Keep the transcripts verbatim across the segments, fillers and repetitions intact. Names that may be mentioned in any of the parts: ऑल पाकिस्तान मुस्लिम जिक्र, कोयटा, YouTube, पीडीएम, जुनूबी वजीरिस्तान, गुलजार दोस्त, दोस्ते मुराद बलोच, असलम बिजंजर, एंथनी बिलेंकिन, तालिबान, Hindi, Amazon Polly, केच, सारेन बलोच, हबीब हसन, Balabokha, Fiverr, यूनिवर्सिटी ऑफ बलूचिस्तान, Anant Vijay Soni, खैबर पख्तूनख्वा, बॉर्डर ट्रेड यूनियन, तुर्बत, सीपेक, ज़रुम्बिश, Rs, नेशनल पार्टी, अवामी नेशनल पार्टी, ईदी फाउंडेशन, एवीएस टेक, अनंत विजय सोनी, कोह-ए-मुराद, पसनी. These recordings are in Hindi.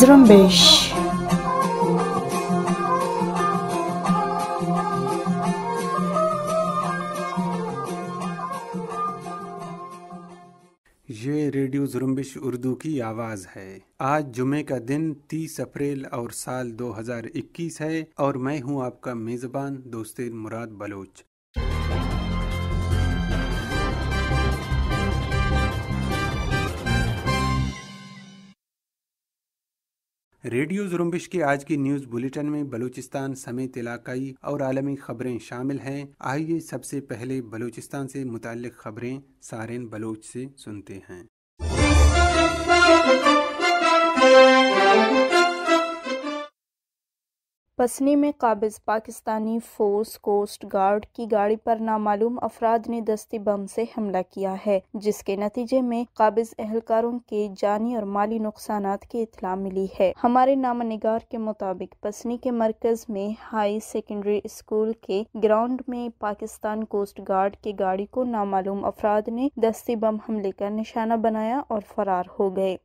ज़रुम्बेश रेडियो ज़रुम्बेश उर्दू की आवाज़ है। आज जुमे का दिन तीस अप्रैल और साल दो हज़ार इक्कीस है और मैं हूं आपका मेज़बान दोस्ते मुराद बलोच। रेडियो ज़रुम्बेश के आज की न्यूज़ बुलेटिन में बलूचिस्तान समेत इलाकाई और आलमी खबरें शामिल हैं। आइए सबसे पहले बलूचिस्तान से मुताल्लिक़ खबरें सारेन बलोच से सुनते हैं। पसनी में काबिज पाकिस्तानी फोर्स कोस्ट गार्ड की गाड़ी पर नामालूम अफराद ने दस्ती बम से हमला किया है, जिसके नतीजे में काबिज एहलकारों के जानी और माली नुकसान की इतला मिली है। हमारे नामनिगार के मुताबिक पसनी के मरकज में हाई सेकेंडरी स्कूल के ग्राउंड में पाकिस्तान कोस्ट गार्ड की गाड़ी को नामालूम अफराद ने दस्ती बम हमले का निशाना बनाया और फरार हो गए।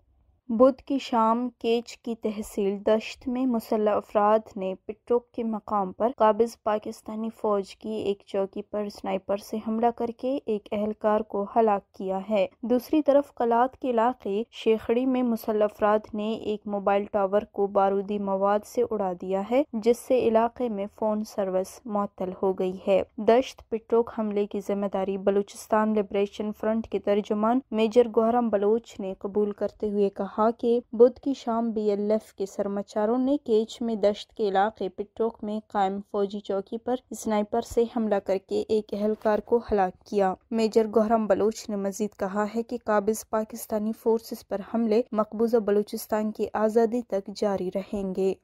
बुध की शाम केच की तहसील दश्त में मुसल्लह अफराद ने पिट्रोक के मकाम पर काबिज पाकिस्तानी फौज की एक चौकी पर स्नाइपर से हमला करके एक एहलकार को हलाक किया है। दूसरी तरफ कलात के इलाके शेखड़ी में मुसल्लह अफराद ने एक मोबाइल टावर को बारूदी मवाद से उड़ा दिया है, जिससे इलाके में फोन सर्विस मुअत्तल हो गई है। दश्त पिट्रोक हमले की जिम्मेदारी बलूचिस्तान लिब्रेशन फ्रंट के तर्जुमान मेजर गोहरम बलोच ने कबूल करते हुए कहा के बुध की शाम बी एल एफ के सरमाचारों ने केच में दश्त के इलाके पिट्रोक में कायम फौजी चौकी पर स्नाइपर से हमला करके एक एहलकार को हलाक किया। मेजर गोहरम बलोच ने मजीद कहा है कि काबिज पाकिस्तानी फोर्सेस पर हमले मकबूजा बलूचिस्तान की आज़ादी तक जारी रहेंगे।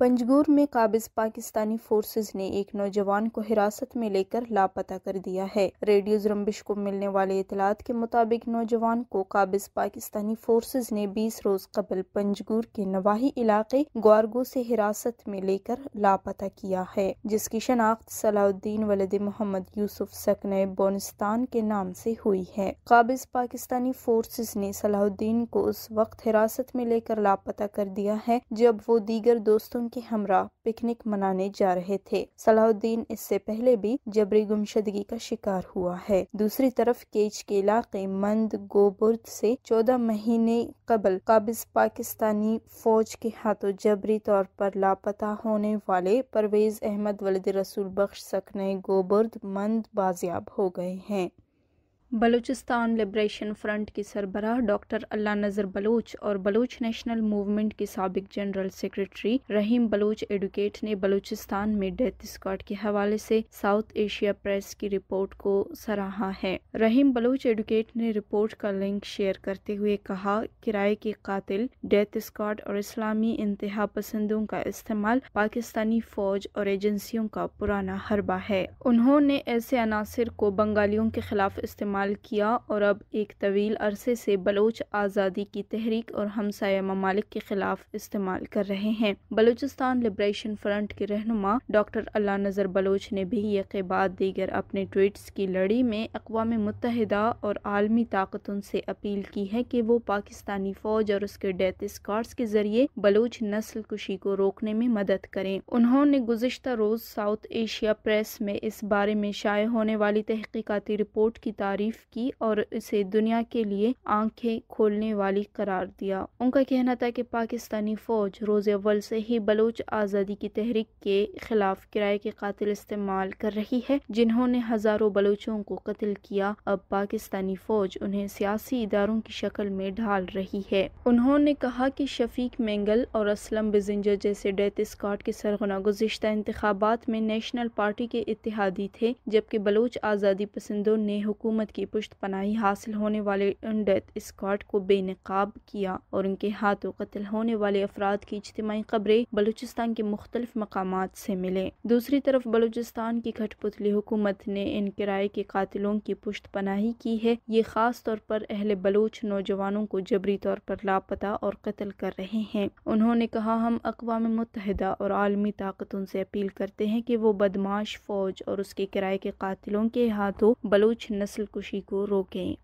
पंजगूर में काबिज पाकिस्तानी फोर्सेस ने एक नौजवान को हिरासत में लेकर लापता कर दिया है। रेडियो ज़रुम्बेश को मिलने वाले इतलात के मुताबिक नौजवान को काबिज पाकिस्तानी फोर्सेस ने बीस रोज़ कबल पंजगूर के नवाही इलाके ग्वारगो से हिरासत में लेकर लापता किया है, जिसकी शनाख्त सलाउद्दीन वलद मोहम्मद यूसुफ सकने बोनिस्तान के नाम से हुई है। काबिज पाकिस्तानी फोर्सेस ने सलाउद्दीन को उस वक्त हिरासत में लेकर लापता कर दिया है जब वो दीगर दोस्तों के हमरा पिकनिक मनाने जा रहे थे। सलाहुद्दीन इससे पहले भी जबरी गुमशदगी का शिकार हुआ है। दूसरी तरफ केच के इलाके मंद गोबुर्द से चौदह महीने कबल काबिज पाकिस्तानी फौज के हाथों जबरी तौर पर लापता होने वाले परवेज अहमद वलद रसूल बख्श सकने गोबुर्द मंद बाजियाब हो गए हैं। बलूचिस्तान लिब्रेशन फ्रंट की सरबराह डॉक्टर अल्लाह नजर बलोच और बलूच नेशनल मूवमेंट के साबिक general secretary Rahim Baloch educate ने बलूचिस्तान में डेथ स्क्वाड के हवाले से साउथ एशिया प्रेस की रिपोर्ट को सराहा है। रहीम बलूच एडुकेट ने रिपोर्ट का लिंक शेयर करते हुए कहा, किराए के कातिल, डेथ स्क्वाड और इस्लामी इंतहा पसंदों का इस्तेमाल पाकिस्तानी फौज और एजेंसियों का पुराना हरबा है। उन्होंने ऐसे अनासर को बंगालियों के खिलाफ इस्तेमाल किया और अब एक तवील अरसे से बलोच आज़ादी की तहरीक और हमसाया ममालिक के खिलाफ इस्तेमाल कर रहे हैं। बलूचिस्तान लिब्रेशन फ्रंट के रहनुमा डॉक्टर अल्लाह नजर बलोच ने भी ये बात दीगर अपने ट्वीट्स की लड़ी में अक़वाम मुत्तहिदा और आलमी ताकतों से अपील की है कि वो पाकिस्तानी फौज और उसके डेथ स्क्वाड्स के जरिए बलोच नस्ल कुशी को रोकने में मदद करें। उन्होंने गुज़िश्ता रोज़ साउथ एशिया प्रेस में इस बारे में शाये होने वाली तहकीकाती रिपोर्ट की तारीफ की और इसे दुनिया के लिए आंखें खोलने वाली करार दिया। उनका कहना था कि पाकिस्तानी फौज रोज़ अव्वल से ही बलोच आज़ादी की तहरीक के खिलाफ किराए के कातिल इस्तेमाल कर रही है, जिन्होंने हजारों बलोचों को कत्ल किया। अब पाकिस्तानी फौज उन्हें सियासी इदारों की शक्ल में ढाल रही है। उन्होंने कहा कि शफीक मेंगल और असलम बिजंजर जैसे डेथ स्क्वाड के सरगना गुज़िश्ता इंतखाबात में नेशनल पार्टी के इत्तेहादी थे, जबकि बलोच आज़ादी पसंदों ने हुकूमत की पुष्ट पनाही हासिल होने वाले डेथ स्क्वाड को बेनकाब किया और उनके हाथों कत्ल होने वाले अफराद की इज्तिमाई खबरें बलूचिस्तान के मुख्तलिफ मकामात से मिले। दूसरी तरफ बलूचिस्तान की खटपुतली हुकूमत ने इन किराए के कातिलों की पुष्ट पनाही की है। ये खास तौर पर अहले बलूच नौजवानों को जबरी तौर पर लापता और कत्ल कर रहे हैं। उन्होंने कहा, हम अक़वाम मुत्तहिदा और आलमी ताकतों से अपील करते हैं कि वो बदमाश फौज और उसके किराए के कातिलों के हाथों बलूच नस्ल कुशी को रोकें।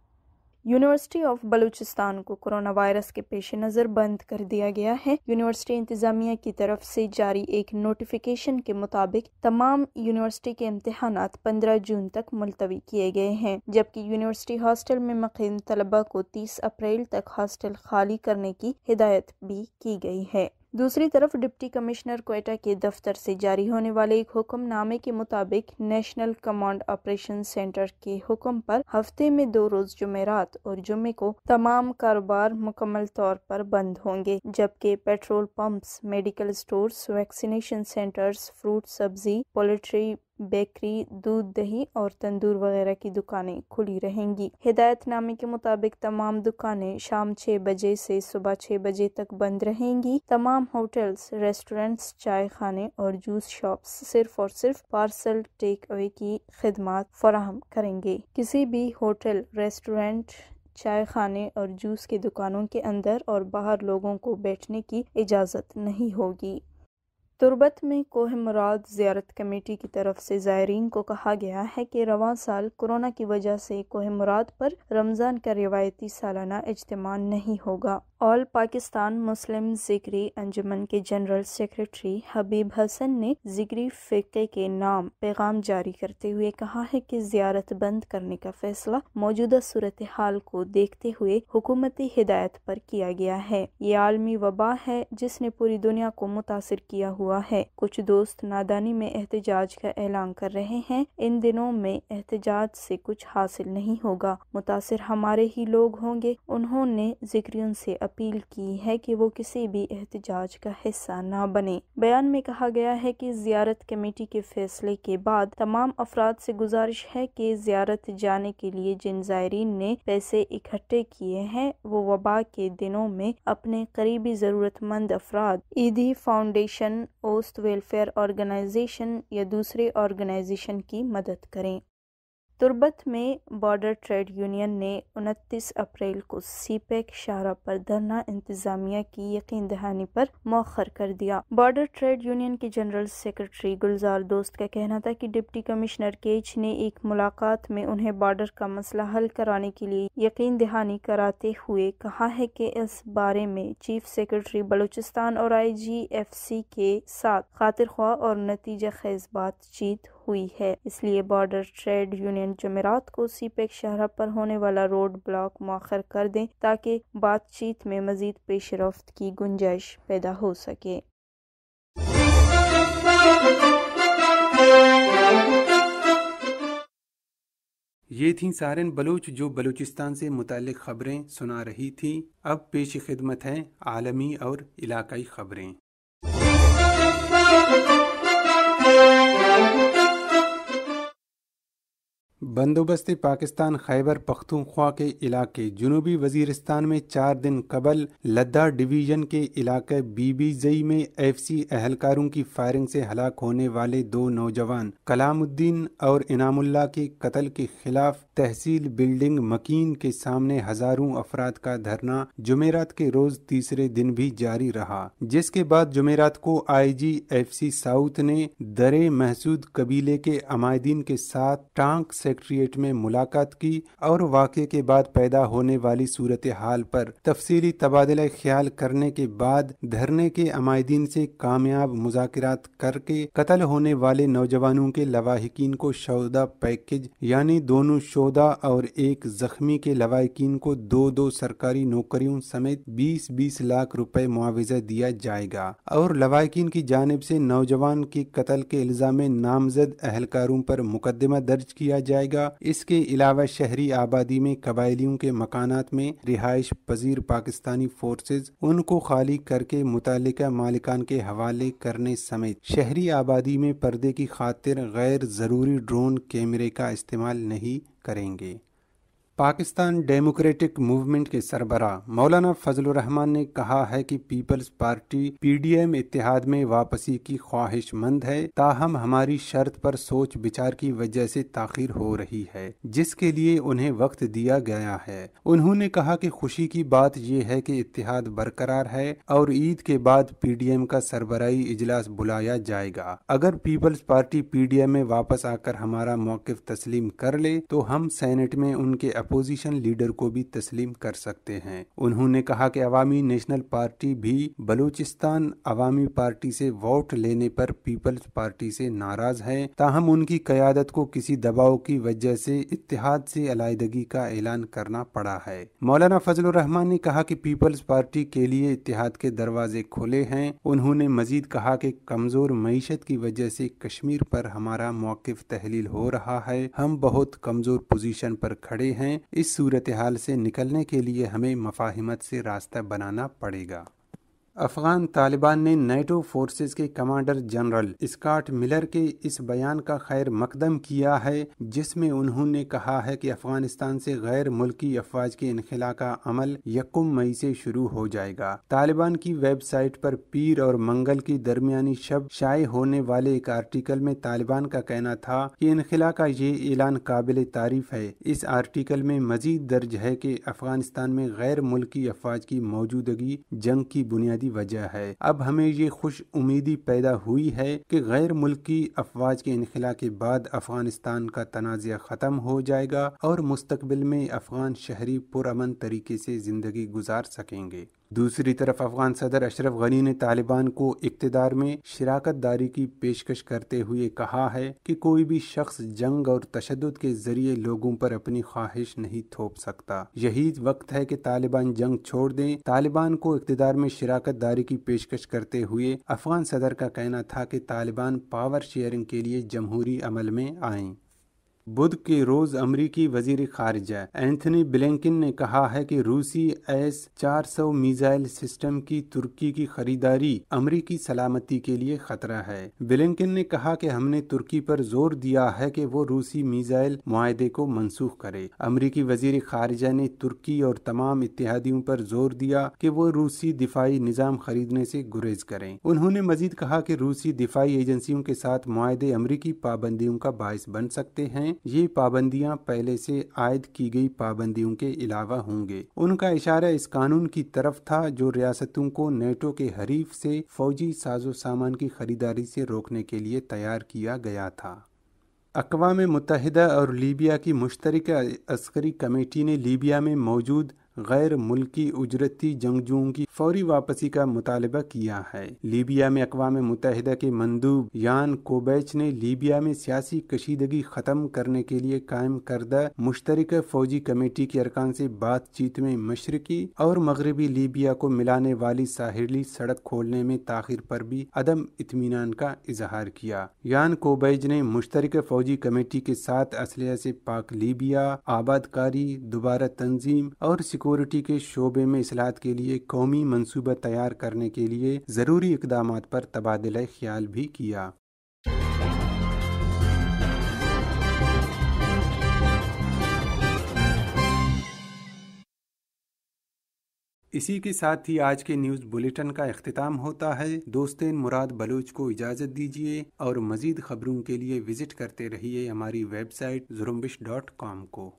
यूनिवर्सिटी ऑफ बलूचिस्तान को कोरोना वायरस के पेश नज़र बंद कर दिया गया है। यूनिवर्सिटी इंतज़ामिया की तरफ से जारी एक नोटिफिकेशन के मुताबिक तमाम यूनिवर्सिटी के इम्तहानात पंद्रह जून तक मुलतवी किए गए हैं, जबकि यूनिवर्सिटी हॉस्टल में मकीन तलबा को तीस अप्रैल तक हॉस्टल खाली करने की हिदायत भी की गई है। दूसरी तरफ डिप्टी कमिश्नर कोयटा के दफ्तर से जारी होने वाले एक हुक्मनामे के मुताबिक नेशनल कमांड ऑपरेशन सेंटर के हुक्म पर हफ्ते में दो रोज जुमेरात और जुमे को तमाम कारोबार मुकम्मल तौर पर बंद होंगे, जबकि petrol pumps, medical stores, vaccination centres, fruit, सब्जी, पोल्ट्री, बेकरी, दूध, दही और तंदूर वगैरह की दुकानें खुली रहेंगी। हिदायतनामे के मुताबिक तमाम दुकानें शाम छह बजे से सुबह छह बजे तक बंद रहेंगी। तमाम होटल्स, रेस्टोरेंट्स, चाय खाने और जूस शॉप्स सिर्फ और सिर्फ पार्सल टेक अवे की खिदमत फराहम करेंगे। किसी भी होटल, रेस्टोरेंट, चाय खाने और जूस की दुकानों के अंदर और बाहर लोगों को बैठने की इजाज़त नहीं होगी। तुर्बत में कोह-ए-मुराद ज़ियारत कमेटी की तरफ से ज़ायरीन को कहा गया है कि रवां साल कोरोना की वजह से कोह-ए-मुराद पर रमज़ान का रिवायती सालाना इज्तिमा नहीं होगा। ऑल पाकिस्तान मुस्लिम जिक्र अंजुमन के जनरल सेक्रेटरी हबीब हसन ने जिक्री फ़िक़े के नाम पैगाम जारी करते हुए कहा है कि ज़ियारत बंद करने का फैसला मौजूदा सूरत हाल को देखते हुए हुकूमती हिदायत पर किया गया है। ये आलमी वबा है जिसने पूरी दुनिया को मुतासर किया हुआ है। कुछ दोस्त नादानी में एहतजाज का ऐलान कर रहे हैं। इन दिनों में एहतजाज से कुछ हासिल नहीं होगा, मुतासर हमारे ही लोग होंगे। उन्होंने जिक्रियों से अपील की है कि वो किसी भी एहतजाज का हिस्सा ना बने। बयान में कहा गया है कि ज़ियारत कमेटी के फैसले के बाद तमाम अफराद से गुजारिश है कि ज़ियारत जाने के लिए जिन ज़ायरीन ने पैसे इकट्ठे किए हैं वो वबा के दिनों में अपने करीबी ज़रूरतमंद अफराद, ईदी फाउंडेशन, ओस्त वेलफेयर ऑर्गेनाइजेशन या दूसरे ऑर्गेनाइजेशन की मदद करें। तुर्बत में बॉर्डर ट्रेड यूनियन ने उनतीस अप्रैल को सीपेक शाहरा पर धरना इंतजामिया की यकीन दहानी पर मौखर कर दिया। बॉर्डर ट्रेड यूनियन के जनरल सेक्रेटरी गुलजार दोस्त का कहना था कि डिप्टी कमिश्नर केच ने एक मुलाकात में उन्हें बॉर्डर का मसला हल कराने के लिए यकीन दहानी कराते हुए कहा है कि इस बारे में चीफ सेक्रेटरी बलूचिस्तान और आई जी एफ सी के साथ खातिर ख्वाह और नतीजा खेज बातचीत हुई है। इसलिए बॉर्डर ट्रेड यूनियन जुमेरात को सीपेक शहरा पर होने वाला रोड ब्लॉक मौखर कर दें ताकि बातचीत में मजीद पेशरफ्त की गुंजाइश पैदा हो सके। ये थीं सारेन बलूच जो बलूचिस्तान से मुतालिक खबरें सुना रही थी। अब पेश खिदमत हैं आलमी और इलाकाई खबरें। बंदोबस्त पाकिस्तान खैबर पख्तूनख्वा के इलाके जुनूबी वजीरिस्तान में चार दिन कबल लद्दा डिवीज़न के इलाके बीबीजई में एफ सी अहलकारों की फायरिंग से हलाक होने वाले दो नौजवान कलामुद्दीन और इनामुल्ला के कत्ल के खिलाफ तहसील बिल्डिंग मकीन के सामने हज़ारों अफराद का धरना जुमेरात के रोज़ तीसरे दिन भी जारी रहा, जिसके बाद जुमेरात को आई जी एफ सी साउथ ने दरे महसूद कबीले के अमायदीन के साथ टांक सेक्रेटरिएट में मुलाकात की और वाक़े के बाद पैदा होने वाली सूरत हाल पर तफसीली तबादला ख्याल करने के बाद धरने के अमायदीन से कामयाब मुज़ाकरात करके कत्ल होने वाले नौजवानों के लवाहिकीन को शौदा पैकेज यानी दोनों शौदा और एक जख्मी के लवाहिकीन को दो दो सरकारी नौकरियों समेत बीस बीस लाख रुपए मुआवजा दिया जाएगा और लवाहिकीन की जानिब से नौजवान के कत्ल के इल्ज़ाम में नामजद अहलकारों पर मुकदमा दर्ज किया जाए। इसके अलावा शहरी आबादी में कबायलियों के मकानात में रिहाइश पजीर पाकिस्तानी फोर्सेज उनको खाली करके मुतालिका मालिकान के हवाले करने समेत शहरी आबादी में पर्दे की खातिर गैर ज़रूरी ड्रोन कैमरे का इस्तेमाल नहीं करेंगे। पाकिस्तान डेमोक्रेटिक मूवमेंट के सरबरा मौलाना फजलुरहमान ने कहा है कि पीपल्स पार्टी पीडीएम इत्तेहाद में वापसी की ख्वाहिशमंद है, ताहम हमारी शर्त पर सोच विचार की वजह से ताखिर हो रही है, जिसके लिए उन्हें वक्त दिया गया है। उन्होंने कहा कि खुशी की बात यह है कि इत्तेहाद बरकरार है और ईद के बाद पीडीएम का सरबराई इजलास बुलाया जाएगा। अगर पीपल्स पार्टी पीडीएम में वापस आकर हमारा मौक़िफ़ तस्लीम कर ले तो हम सेनेट में उनके अपोजिशन लीडर को भी तस्लीम कर सकते हैं। उन्होंने कहा कि अवामी नेशनल पार्टी भी बलूचिस्तान अवामी पार्टी से वोट लेने पर पीपल्स पार्टी से नाराज है, ताहम उनकी क़यादत को किसी दबाव की वजह से इत्तेहाद से अलाइदगी का ऐलान करना पड़ा है। मौलाना फजलुर्रहमान ने कहा कि पीपल्स पार्टी के लिए इत्तेहाद के दरवाजे खुले हैं। उन्होंने मजीद कहा कि कमजोर मईशत की वजह से कश्मीर पर हमारा मौक़िफ़ तहलील हो रहा है, हम बहुत कमजोर पोजीशन पर खड़े हैं। इस सूरत हाल से निकलने के लिए हमें मफाहिमत से रास्ता बनाना पड़ेगा। अफगान तालिबान ने नाटो फोर्सेस के कमांडर जनरल स्काट मिलर के इस बयान का खैर मकदम किया है, जिसमें उन्होंने कहा है कि अफगानिस्तान से गैर मुल्की अफवाज के इनखला का अमल यकम मई से शुरू हो जाएगा। तालिबान की वेबसाइट पर पीर और मंगल की दरमियानी शब्द शाये होने वाले एक आर्टिकल में तालिबान का कहना था कि इनखला का ये ऐलान काबिल तारीफ है। इस आर्टिकल में मजीद दर्ज है कि अफगानिस्तान में गैर मुल्की अफवाज की मौजूदगी जंग की बुनियादी वजह है। अब हमें ये खुश उम्मीदी पैदा हुई है कि गैर मुल्की अफवाज के इनखला के बाद अफगानिस्तान का तनाज़ा खत्म हो जाएगा और मुस्तकबिल में अफगान शहरी पुरअमन तरीके से जिंदगी गुजार सकेंगे। दूसरी तरफ अफगान सदर अशरफ गनी ने तालिबान को इक्तदार में शराकत दारी की पेशकश करते हुए कहा है कि कोई भी शख्स जंग और तशद्दुद के जरिए लोगों पर अपनी ख्वाहिश नहीं थोप सकता। यही वक्त है कि तालिबान जंग छोड़ दें। तालिबान को इक्तदार में शराकत दारी की पेशकश करते हुए अफगान सदर का कहना था कि तालिबान पावर शेयरिंग के लिए जमहूरी अमल में आए। बुध के रोज अमरीकी वजीर खारिजा एंथनी बिलेंकिन ने कहा है कि रूसी एस चार सौ मिसाइल सिस्टम की तुर्की की खरीदारी अमरीकी सलामती के लिए खतरा है। बिलेंकिन ने कहा कि हमने तुर्की पर जोर दिया है कि वो रूसी मिसाइल मुआहदे को मंसूख करे। अमरीकी वजीर खारिजा ने तुर्की और तमाम इत्तेहादियों पर जोर दिया कि वो रूसी दिफाई निज़ाम खरीदने से गुरेज करें। उन्होंने मजीद कहा कि रूसी दिफाई एजेंसियों के साथ मुआहदे अमरीकी पाबंदियों का बायस बन सकते हैं। ये पाबंदियां पहले से आयद की गई पाबंदियों के अलावा होंगे। उनका इशारा इस कानून की तरफ था जो रियासतों को नेटो के हरीफ से फौजी साजो सामान की खरीदारी से रोकने के लिए तैयार किया गया था। अक़वाम मुत्तहिदा और लीबिया की मुश्तरका अस्करी कमेटी ने लीबिया में मौजूद गैर मुल्की उजरती जंगजुओं की फौरी वापसी का मुतालबा किया है। लीबिया में अक़वाम मुत्तहिदा के मंदूब यान कोबैच ने लीबिया में सियासी कशीदगी ख़त्म करने के लिए कायम करदा मुश्तरका फौजी कमेटी के अरकान से बातचीत में मशरकी और मगरबी लीबिया को मिलाने वाली साहिली सड़क खोलने में ताखिर पर भी अदम इत्मीनान का इजहार किया। यान कोबैच ने मुश्तरका फौजी कमेटी के साथ असलहा से पाक लीबिया, आबादकारी, दोबारा तंजीम और सिक्योरिटी के शोबे में इस्लाहत के लिए कौमी मंसूबा तैयार करने के लिए ज़रूरी इक़दामात पर तबादला ख्याल भी किया। इसी के साथ ही आज के न्यूज़ बुलेटिन का इख्तिताम होता है। दोस्ते मुराद बलोच को इजाज़त दीजिए और मज़ीद खबरों के लिए विज़िट करते रहिए हमारी वेबसाइट ज़रुम्बिश डॉट कॉम को।